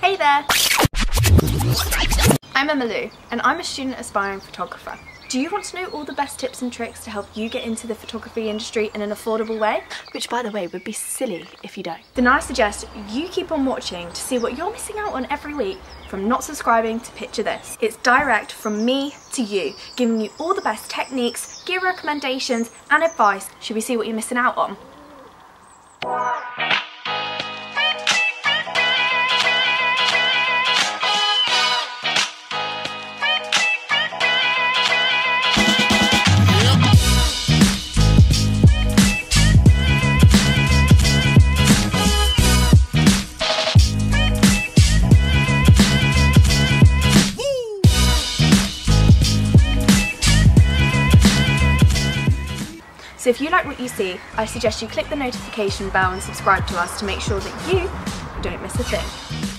Hey there! I'm Emma Lou and I'm a student aspiring photographer. Do you want to know all the best tips and tricks to help you get into the photography industry in an affordable way? Which, by the way, would be silly if you don't. Then I suggest you keep on watching to see what you're missing out on every week from not subscribing to Picture This. It's direct from me to you, giving you all the best techniques, gear recommendations and advice should we see what you're missing out on. So if you like what you see, I suggest you click the notification bell and subscribe to us to make sure that you don't miss a thing.